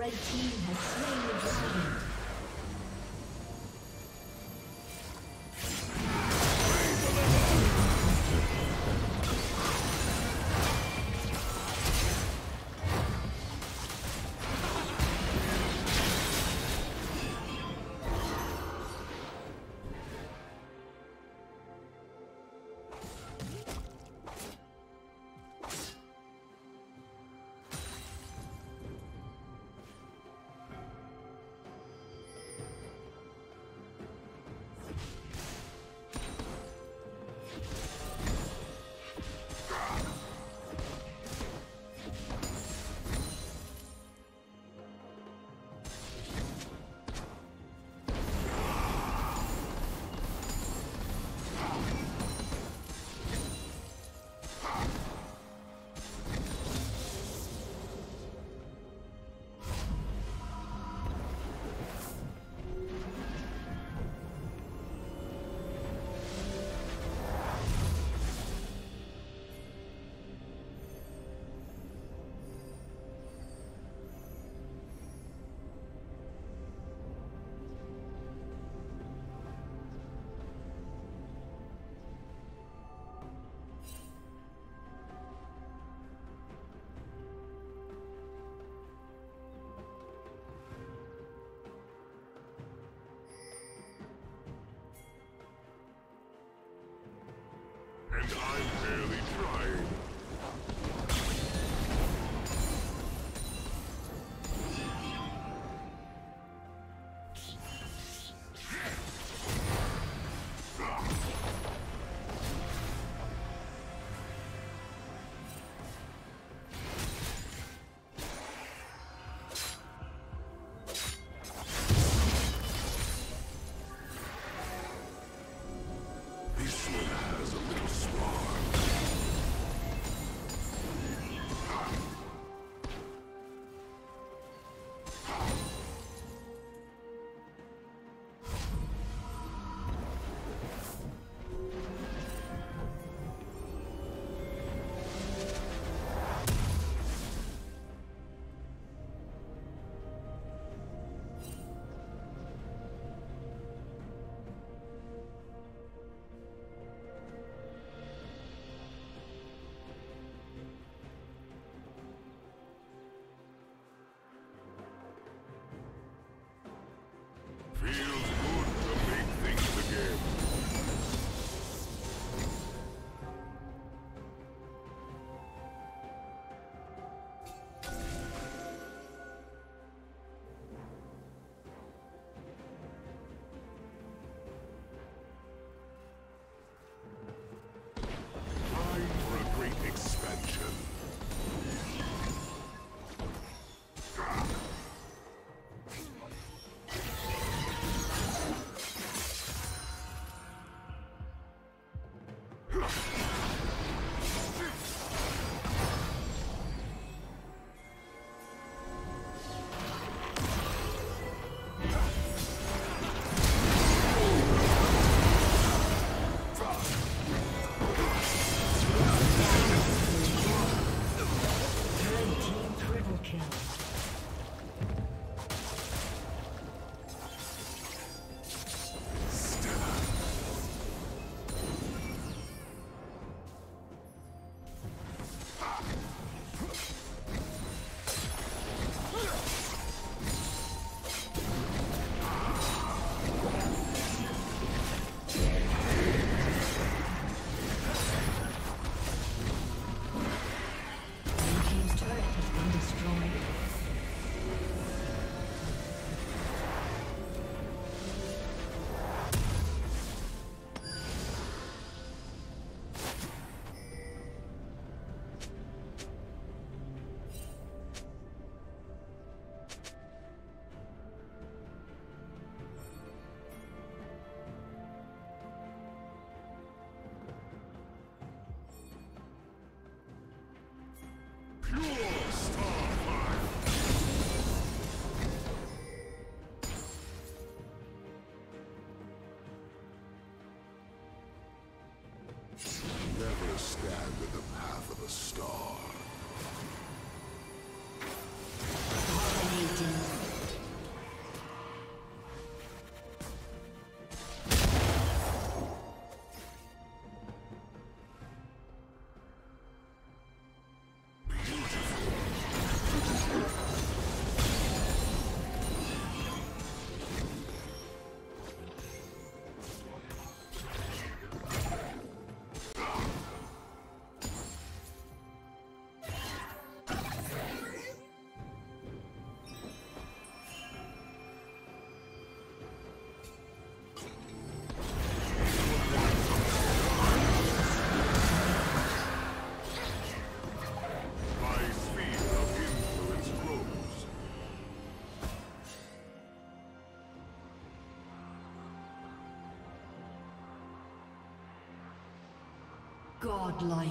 Red team has slain the dragon. I'm barely trying. Dominating. Godlike.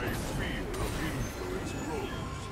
I feel of influence grows.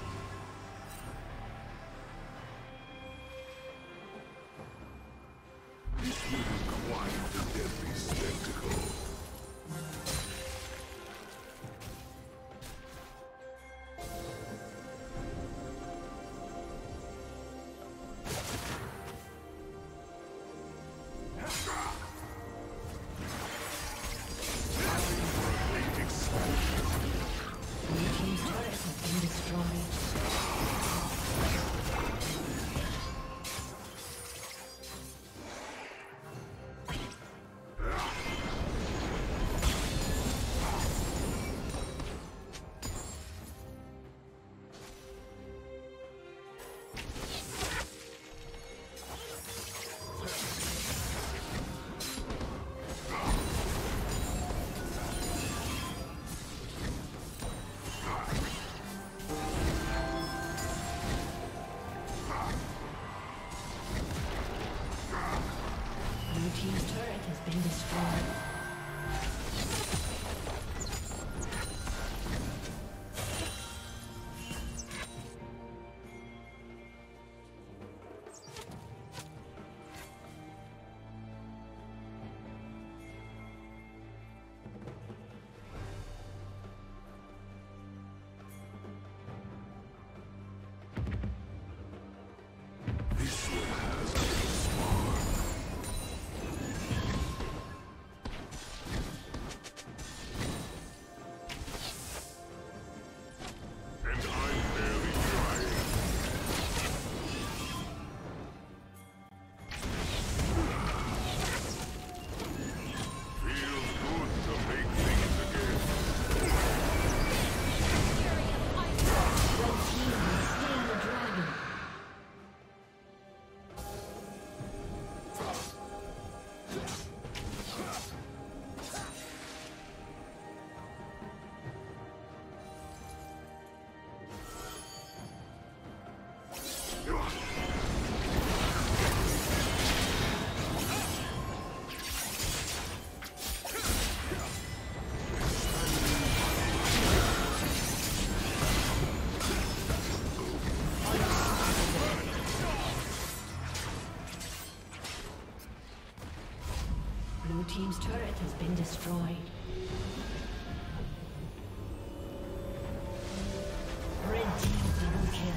kill.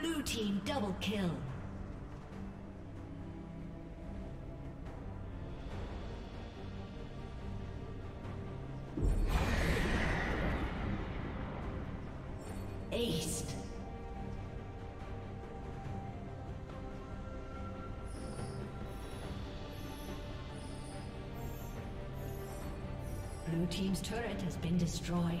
Blue team double kill. Aced. Blue team's turret has been destroyed.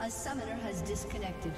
A summoner has disconnected.